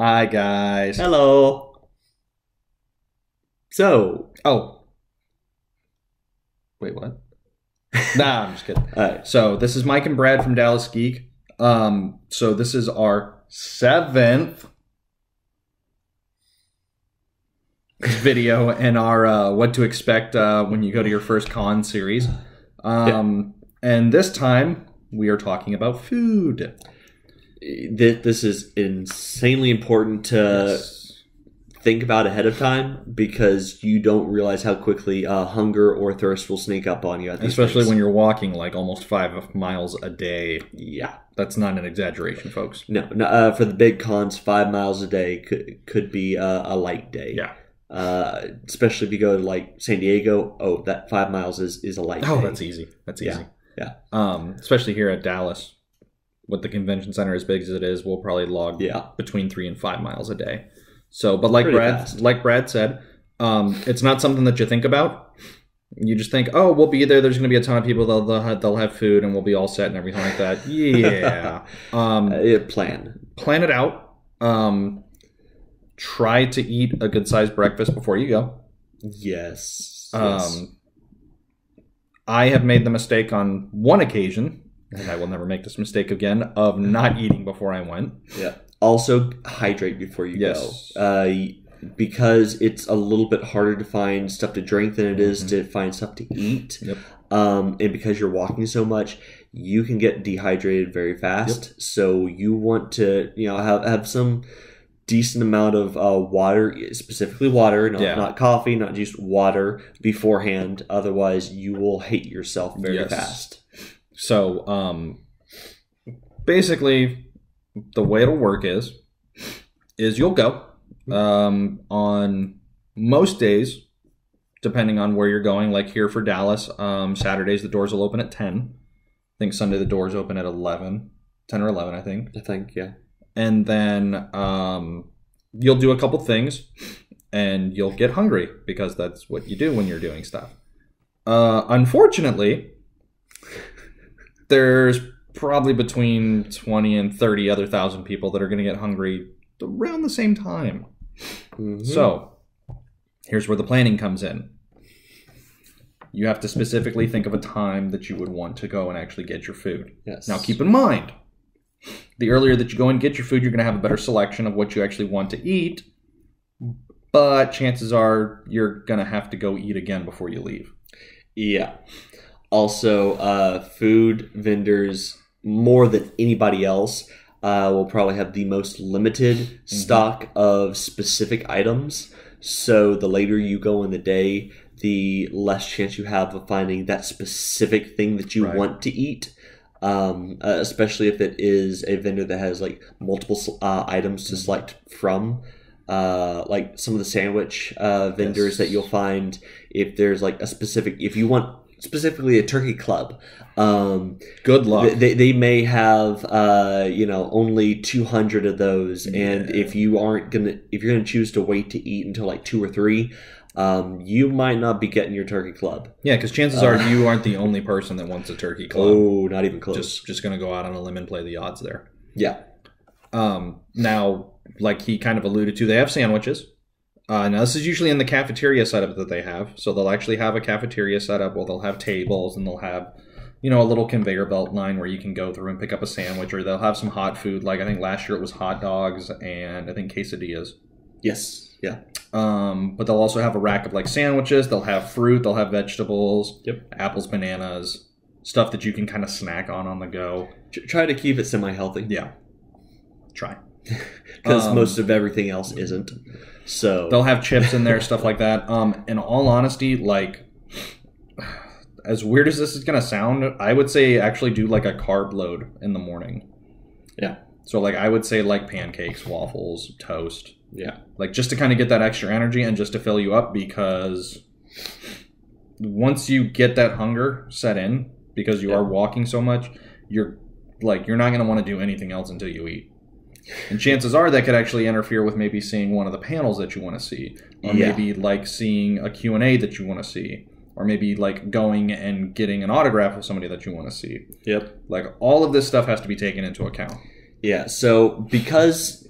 Hi, guys. Hello. So. Oh. Wait, what? Nah, I'm just kidding. All right. So this is Mike and Brad from Dallas Geek. So this is our 7th video in our what to expect when you go to your first con series. And this time we are talking about food. This is insanely important to think about ahead of time, because you don't realize how quickly hunger or thirst will sneak up on you. Especially when you're walking like almost 5 miles a day. Yeah. That's not an exaggeration, folks. No. For the big cons, 5 miles a day could be a light day. Yeah. Especially if you go to like San Diego. Oh, that 5 miles is a light. Oh, that's easy. That's easy. Yeah. Especially here at Dallas, with the convention center as big as it is, we'll probably log between 3 and 5 miles a day. So, but like Brad said, it's not something that you think about. You just think, oh, we'll be there. There's going to be a ton of people. They'll have food, and we'll be all set and everything like that. Yeah. Plan it out. Try to eat a good-sized breakfast before you go. Yes. I have made the mistake on one occasion, and I will never make this mistake again, of not eating before I went. Yeah. Also, hydrate before you go. Because it's a little bit harder to find stuff to drink than it is to find stuff to eat. Yep. And because you're walking so much, you can get dehydrated very fast. Yep. So you want to, have some decent amount of water, specifically water, not coffee, not just water beforehand. Otherwise, you will hate yourself very fast. So, basically, the way it'll work is you'll go on most days, depending on where you're going. Like here for Dallas, Saturdays, the doors will open at 10. I think Sunday the doors open at 11, 10 or 11, I think. Yeah. And then you'll do a couple things, and you'll get hungry, because that's what you do when you're doing stuff. Unfortunately, there's probably between 20 and 30 other thousand people that are going to get hungry around the same time. Mm-hmm. So here's where the planning comes in. You have to specifically think of a time that you would want to go and actually get your food. Yes. Now, keep in mind, the earlier that you go and get your food, you're going to have a better selection of what you actually want to eat. But chances are you're going to have to go eat again before you leave. Yeah. Also, food vendors, more than anybody else, will probably have the most limited stock of specific items. So the later you go in the day, the less chance you have of finding that specific thing that you want to eat. Especially if it is a vendor that has like multiple items to select from, like some of the sandwich vendors that you'll find. If there's like if you want specifically a turkey club, good luck. They may have only 200 of those, and if you're gonna choose to wait to eat until like 2 or 3. You might not be getting your turkey club. Yeah, because chances are you aren't the only person that wants a turkey club. Oh, not even close. Just going to go out on a limb and play the odds there. Yeah. Now, like he kind of alluded to, they have sandwiches. Now, this is usually in the cafeteria setup that they have. So they'll actually have a cafeteria setup where they'll have tables, and they'll have, a little conveyor belt line where you can go through and pick up a sandwich, or they'll have some hot food. Like I think last year it was hot dogs and I think quesadillas. Yes. Yeah. But they'll also have a rack of like sandwiches. They'll have fruit. They'll have vegetables, apples, bananas, stuff that you can kind of snack on the go. Try to keep it semi-healthy. Yeah. Try. Because most of everything else isn't. So they'll have chips in there, stuff like that. In all honesty, like, as weird as this is going to sound, I would say actually do like a carb load in the morning. Yeah. So like I would say like pancakes, waffles, toast. Yeah, like just to kind of get that extra energy and just to fill you up, because once you get that hunger set in, because you are walking so much, you're not going to want to do anything else until you eat. And chances are that could actually interfere with maybe seeing one of the panels that you want to see, or maybe like seeing a Q&A that you want to see, or maybe like going and getting an autograph of somebody that you want to see. Yep. Like all of this stuff has to be taken into account. Yeah, so because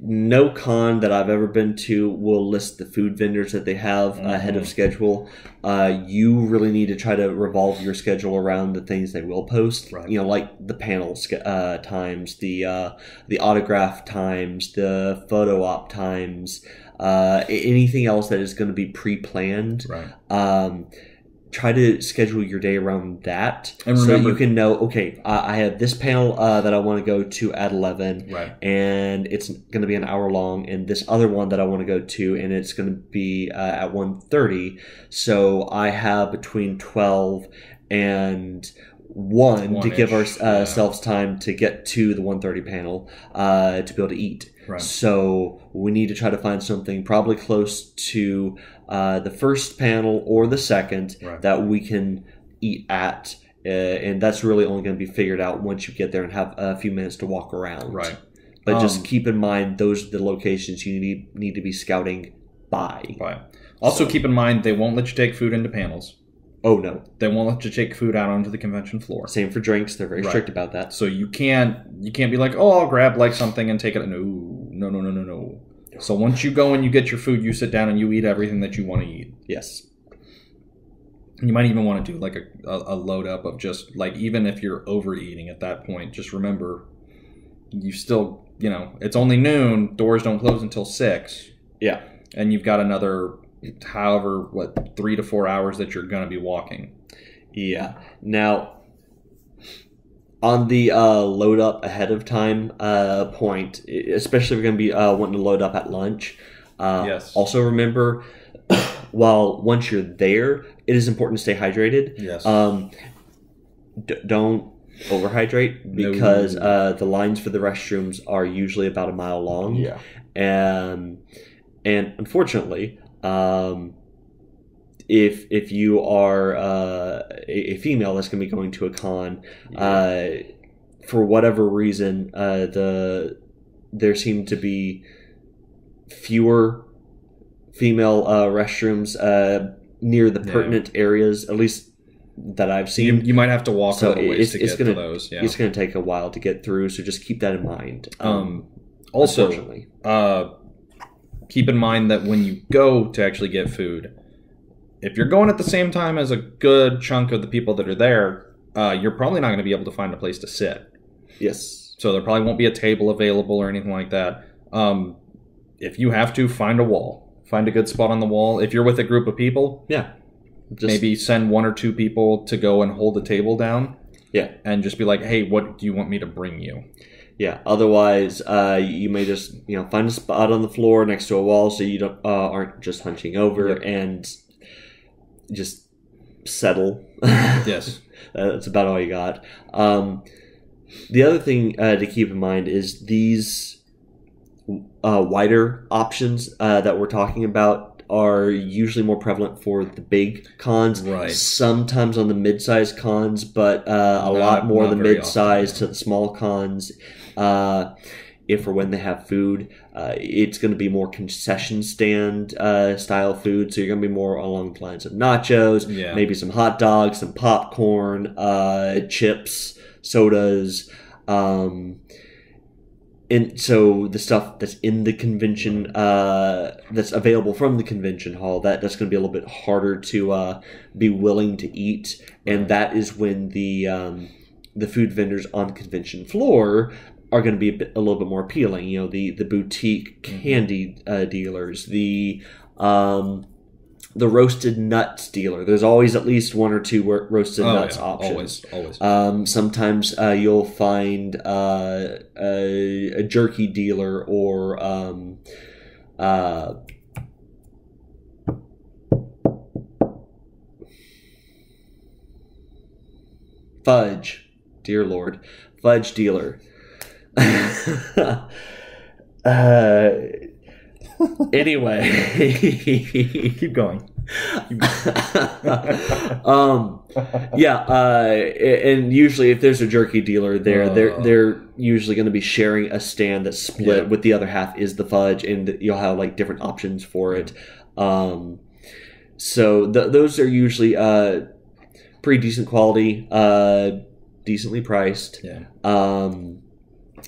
No con that I've ever been to will list the food vendors that they have ahead of schedule. You really need to try to revolve your schedule around the things they will post. Right. You know, like the panel times, the autograph times, the photo op times, anything else that is going to be pre-planned. Right. Try to schedule your day around that, and remember, so you can know, okay, I have this panel that I want to go to at 11, right, and it's going to be an hour long, and this other one that I want to go to, and it's going to be at 1:30. So I have between 12 and 1 to give ourselves time to get to the 1:30 panel to be able to eat. Right. So we need to try to find something probably close to the first panel or the second, right, that we can eat at. And that's really only going to be figured out once you get there and have a few minutes to walk around. Right. But just keep in mind, those are the locations you need to be scouting by. Right. Also keep in mind, they won't let you take food into panels. Oh, no. They won't let you take food out onto the convention floor. Same for drinks. They're very strict about that. So you can't be like, oh, I'll grab like something and take it. No. So once you go and you get your food, you sit down and you eat everything that you want to eat. Yes. You might even want to do like a load up of just like, even if you're overeating at that point, just remember you still, you know, it's only noon. Doors don't close until 6. Yeah. And you've got another, however, what, 3 to 4 hours that you're going to be walking. Yeah. Now, on the load up ahead of time point, especially if you're going to be wanting to load up at lunch, yes, also remember, once you're there, it is important to stay hydrated. Yes. Don't overhydrate, because the lines for the restrooms are usually about a mile long. Yeah. And unfortunately, if you are a female that's going to be going to a con, for whatever reason, there seem to be fewer female restrooms near the pertinent areas, at least that I've seen. You might have to walk a little ways to get to those. Yeah. It's going to take a while to get through, so just keep that in mind. Also, keep in mind that when you go to actually get food, if you're going at the same time as a good chunk of the people that are there, you're probably not going to be able to find a place to sit. Yes. So there probably won't be a table available or anything like that. If you have to, find a wall. Find a good spot on the wall. If you're with a group of people, maybe send 1 or 2 people to go and hold a table down. Yeah. And just be like, hey, what do you want me to bring you? Yeah. Otherwise, you may just, you know, find a spot on the floor next to a wall so you don't aren't just hunching over and just settle. Yes. That's about all you got. The other thing to keep in mind is these wider options that we're talking about are usually more prevalent for the big cons. Right. Sometimes on the mid-sized cons, but a lot more the mid-sized to the small cons. If or when they have food, it's going to be more concession stand style food. So you're going to be more along the lines of nachos, maybe some hot dogs, some popcorn, chips, sodas. And so the stuff that's in the convention, that's available from the convention hall, that's going to be a little bit harder to be willing to eat. And that is when the food vendors on the convention floor are going to be a little bit more appealing. You know, the boutique candy dealers, the roasted nuts dealer. There's always at least 1 or 2 roasted nuts options. Always. Sometimes you'll find a jerky dealer or fudge. Dear Lord. Fudge dealer. Anyway, keep going. And usually if there's a jerky dealer there, they're usually going to be sharing a stand that's split with the other half is the fudge, and you'll have like different options for it. So those are usually pretty decent quality, decently priced.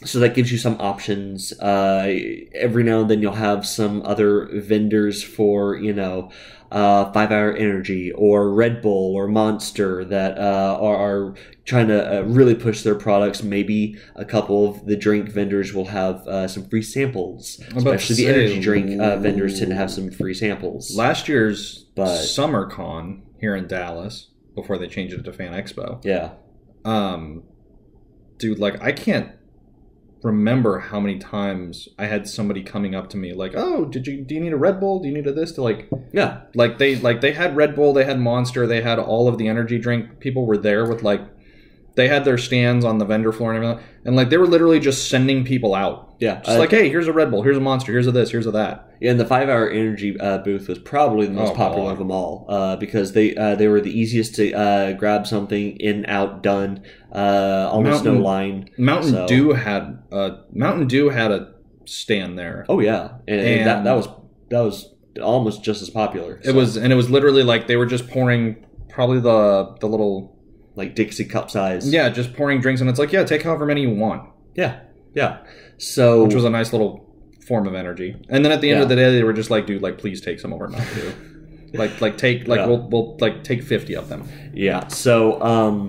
So that gives you some options. Every now and then you'll have some other vendors for, you know, 5 Hour Energy or Red Bull or Monster that are trying to really push their products. Maybe a couple of the drink vendors will have some free samples. Especially the energy drink vendors tend to have some free samples. Last year's SummerCon here in Dallas, before they changed it to Fan Expo. Yeah. Dude, like, I can't remember how many times I had somebody coming up to me like, "Oh, do you need a Red Bull? Do you need a this?" To like, yeah, like they had Red Bull, they had Monster, they had all of the energy drink. People were there with like, they had their stands on the vendor floor and everything, and like they were literally just sending people out. Yeah, just like, "Hey, here's a Red Bull, here's a Monster, here's a this, here's a that." Yeah, and the 5 Hour Energy booth was probably the most popular of them all because they were the easiest to grab something in, out, done. Almost no line. Mountain Dew had a stand there. Oh yeah, and that was almost just as popular. So. It was literally like they were just pouring probably the little like Dixie cup size. Yeah, just pouring drinks, and it's like, yeah, take however many you want. Yeah, yeah. So which was a nice little form of energy. And then at the end of the day, they were just like, dude, like please take some over Mountain Dew. We'll like take 50 of them. Yeah. So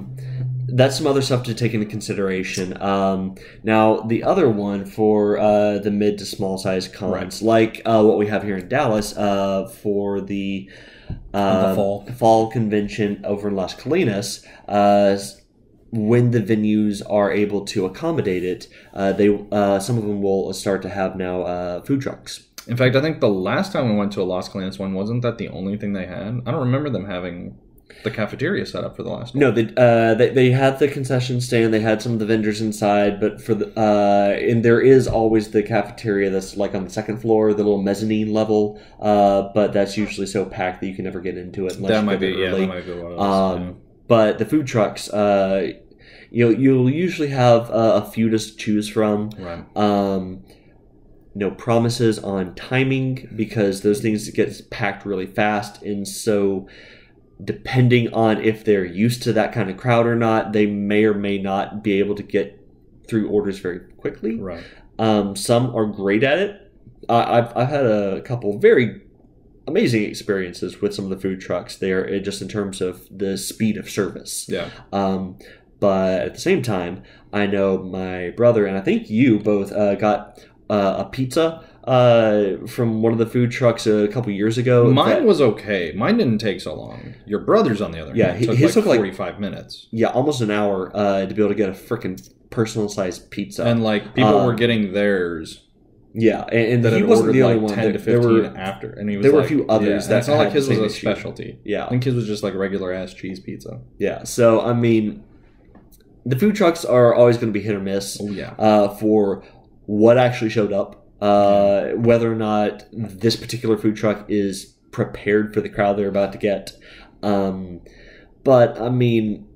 that's some other stuff to take into consideration. Now, the other one for the mid to small size cons, like what we have here in Dallas for the fall convention over in Las Colinas, when the venues are able to accommodate it, some of them will start to have now food trucks. In fact, I think the last time we went to a Las Colinas one, wasn't that the only thing they had? I don't remember them having the cafeteria set up for the last one. No, they had the concession stand. They had some of the vendors inside, but for the and there is always the cafeteria that's like on the second floor, the little mezzanine level. But that's usually so packed that you can never get into it. Unless that might be one of those. But the food trucks, you'll usually have a few to choose from. Right. No promises on timing because those things get packed really fast, and so, depending on if they're used to that kind of crowd or not, they may or may not be able to get through orders very quickly. Right. Some are great at it. I've had a couple very amazing experiences with some of the food trucks there, just in terms of the speed of service. Yeah. But at the same time, I know my brother and I think you both got a pizza from one of the food trucks a couple years ago. Mine was okay. Mine didn't take so long. Your brother's on the other hand. Yeah, his took like 45 minutes. Yeah, almost an hour to be able to get a freaking personal sized pizza. And like people were getting theirs. Yeah, and he wasn't the only one. 10 to 15 after, and he was. There were a few others. That's not like his was a specialty. Yeah, I think his was just like regular ass cheese pizza. Yeah, so I mean, the food trucks are always going to be hit or miss. Oh yeah, for what actually showed up. Whether or not this particular food truck is prepared for the crowd they're about to get. But, I mean,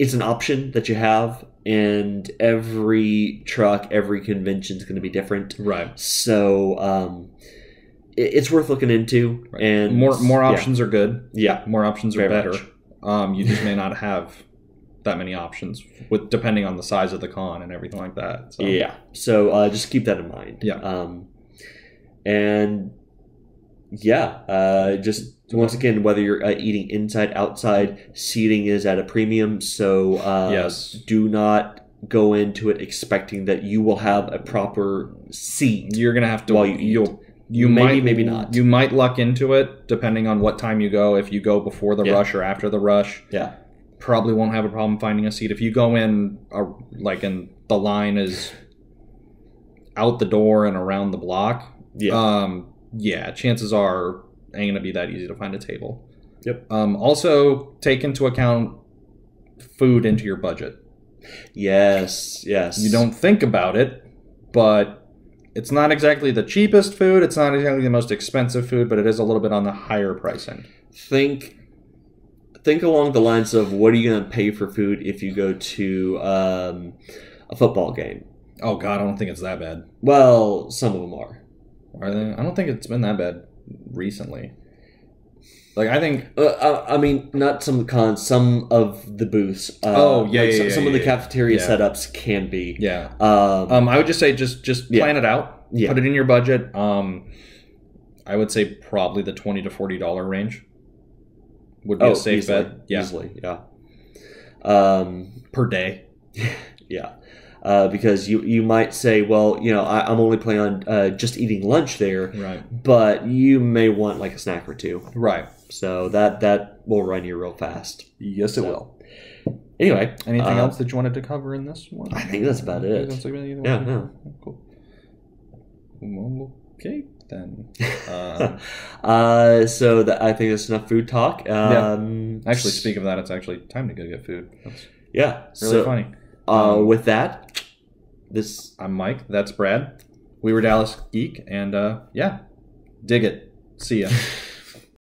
it's an option that you have, and every truck, every convention is going to be different. Right. So, it's worth looking into. Right. And more options are good. Yeah. More options are better. You just may not have that many options, depending on the size of the con and everything like that. So. Yeah, so just keep that in mind. Yeah, just once again, whether you're eating inside, outside, seating is at a premium. So do not go into it expecting that you will have a proper seat. You're gonna have to while you eat. You maybe not. You might luck into it depending on what time you go. If you go before the rush or after the rush, yeah. Probably won't have a problem finding a seat. If you go in, and the line is out the door and around the block, chances are ain't gonna be that easy to find a table. Yep. Also, take into account food into your budget. Yes, yes. You don't think about it, but it's not exactly the cheapest food. It's not exactly the most expensive food, but it is a little bit on the higher price end. Think along the lines of what are you going to pay for food if you go to a football game? Oh, God, I don't think it's that bad. Well, some of them are. Are they? I don't think it's been that bad recently. Like, I think... I mean, not some cons, some of the booths. Some of the cafeteria setups can be. Yeah. I would just say just plan it out. Yeah. Put it in your budget. I would say probably the $20 to $40 range would be a safe bet. Yeah. Easily, yeah. Per day. Yeah. Because you might say, well, you know, I'm only planning on just eating lunch there, right? But you may want like a snack or two, right? So that will run you real fast. Yes, it will. Anyway, anything else that you wanted to cover in this one? I think that's about it. Yeah, no, cool. Okay, then. So I think that's enough food talk. Yeah. Actually, speak of that, it's actually time to go get food. That's really funny. With that, I'm Mike, that's Brad. We were Dallas Geek, and dig it. See ya.